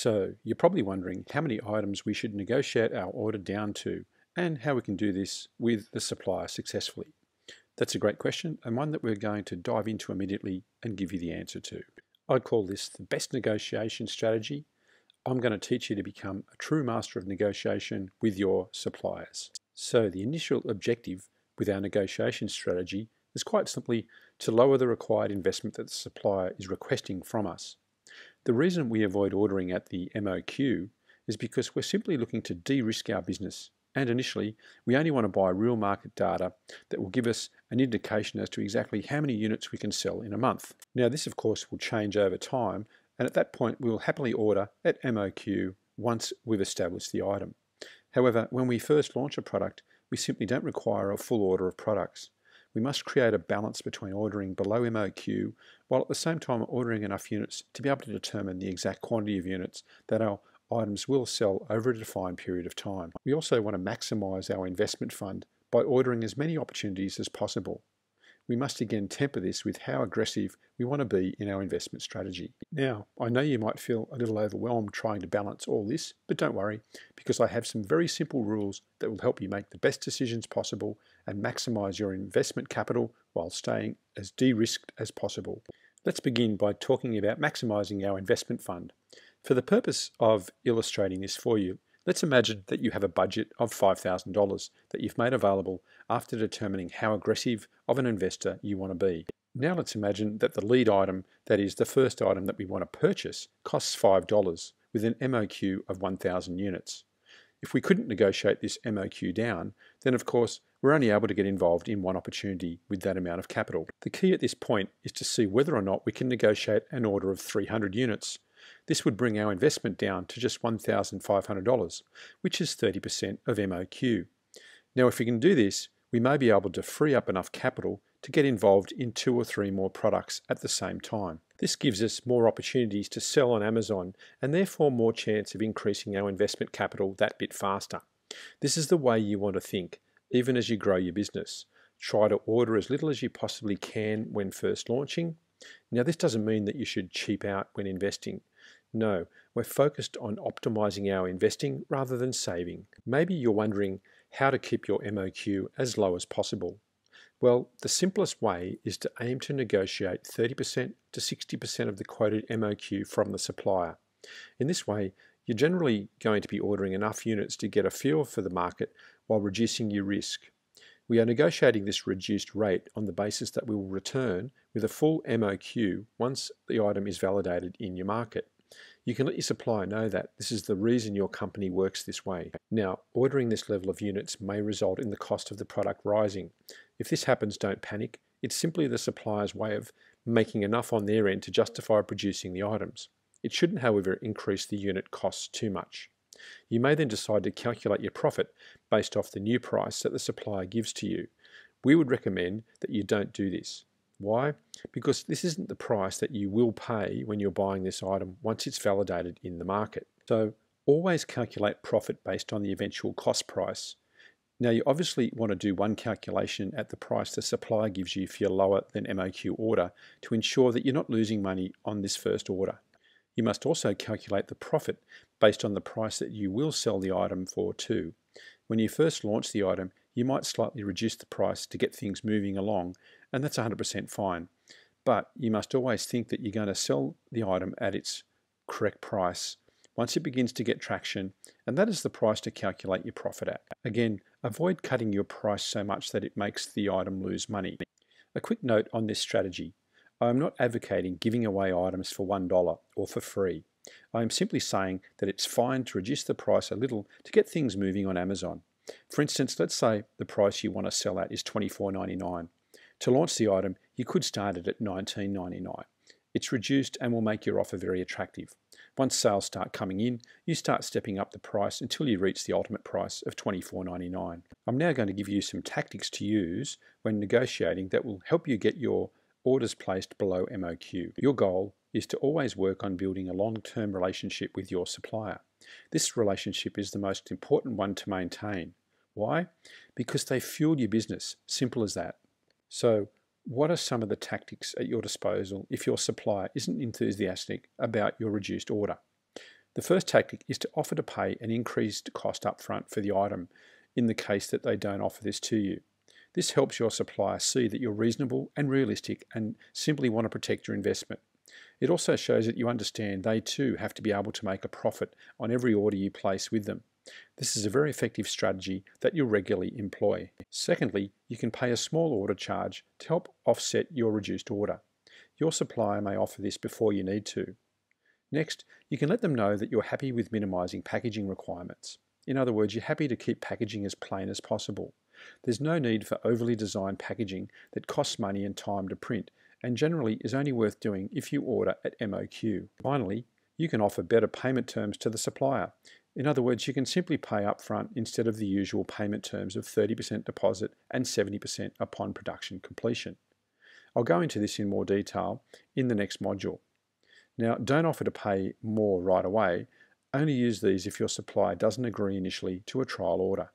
So you're probably wondering how many items we should negotiate our order down to and how we can do this with the supplier successfully. That's a great question and one that we're going to dive into immediately and give you the answer to. I'd call this the best negotiation strategy. I'm going to teach you to become a true master of negotiation with your suppliers. So the initial objective with our negotiation strategy is quite simply to lower the required investment that the supplier is requesting from us. The reason we avoid ordering at the MOQ is because we're simply looking to de-risk our business, and initially we only want to buy real market data that will give us an indication as to exactly how many units we can sell in a month. Now this of course will change over time, and at that point we will happily order at MOQ once we've established the item. However, when we first launch a product, we simply don't require a full order of products. We must create a balance between ordering below MOQ while at the same time ordering enough units to be able to determine the exact quantity of units that our items will sell over a defined period of time. We also want to maximise our investment fund by ordering as many opportunities as possible. We must again temper this with how aggressive we want to be in our investment strategy. Now, I know you might feel a little overwhelmed trying to balance all this, but don't worry, because I have some very simple rules that will help you make the best decisions possible and maximise your investment capital while staying as de-risked as possible. Let's begin by talking about maximising our investment fund. For the purpose of illustrating this for you, let's imagine that you have a budget of $5,000 that you've made available after determining how aggressive of an investor you want to be. Now let's imagine that the lead item, that is the first item that we want to purchase, costs $5 with an MOQ of 1,000 units. If we couldn't negotiate this MOQ down, then of course we're only able to get involved in one opportunity with that amount of capital. The key at this point is to see whether or not we can negotiate an order of 300 units. This would bring our investment down to just $1,500, which is 30% of MOQ. Now if we can do this, we may be able to free up enough capital to get involved in 2 or 3 more products at the same time. This gives us more opportunities to sell on Amazon and therefore more chance of increasing our investment capital that bit faster. This is the way you want to think, even as you grow your business. Try to order as little as you possibly can when first launching. Now this doesn't mean that you should cheap out when investing. No, we're focused on optimizing our investing rather than saving. Maybe you're wondering how to keep your MOQ as low as possible. Well, the simplest way is to aim to negotiate 30% to 60% of the quoted MOQ from the supplier. In this way, you're generally going to be ordering enough units to get a feel for the market while reducing your risk. We are negotiating this reduced rate on the basis that we will return with a full MOQ once the item is validated in your market. You can let your supplier know that this is the reason your company works this way. Now, ordering this level of units may result in the cost of the product rising. If this happens, don't panic. It's simply the supplier's way of making enough on their end to justify producing the items. It shouldn't, however, increase the unit costs too much. You may then decide to calculate your profit based off the new price that the supplier gives to you. We would recommend that you don't do this. Why? Because this isn't the price that you will pay when you're buying this item once it's validated in the market. So always calculate profit based on the eventual cost price. Now you obviously want to do one calculation at the price the supplier gives you for your lower than MOQ order to ensure that you're not losing money on this first order. You must also calculate the profit based on the price that you will sell the item for too. When you first launch the item, you might slightly reduce the price to get things moving along, and that's 100% fine. But you must always think that you're going to sell the item at its correct price once it begins to get traction, and that is the price to calculate your profit at. Again, avoid cutting your price so much that it makes the item lose money. A quick note on this strategy. I am not advocating giving away items for $1 or for free. I am simply saying that it's fine to reduce the price a little to get things moving on Amazon. For instance, let's say the price you want to sell at is $24.99. To launch the item, you could start it at $19.99. It's reduced and will make your offer very attractive. Once sales start coming in, you start stepping up the price until you reach the ultimate price of $24.99. I'm now going to give you some tactics to use when negotiating that will help you get your orders placed below MOQ. Your goal is to always work on building a long-term relationship with your supplier. This relationship is the most important one to maintain. Why? Because they fuel your business. Simple as that. So, what are some of the tactics at your disposal if your supplier isn't enthusiastic about your reduced order? The first tactic is to offer to pay an increased cost upfront for the item in the case that they don't offer this to you. This helps your supplier see that you're reasonable and realistic and simply want to protect your investment. It also shows that you understand they too have to be able to make a profit on every order you place with them. This is a very effective strategy that you'll regularly employ. Secondly, you can pay a small order charge to help offset your reduced order. Your supplier may offer this before you need to. Next, you can let them know that you're happy with minimizing packaging requirements. In other words, you're happy to keep packaging as plain as possible. There's no need for overly designed packaging that costs money and time to print, and generally is only worth doing if you order at MOQ. Finally, you can offer better payment terms to the supplier. In other words, you can simply pay up front instead of the usual payment terms of 30% deposit and 70% upon production completion. I'll go into this in more detail in the next module. Now, don't offer to pay more right away. Only use these if your supplier doesn't agree initially to a trial order.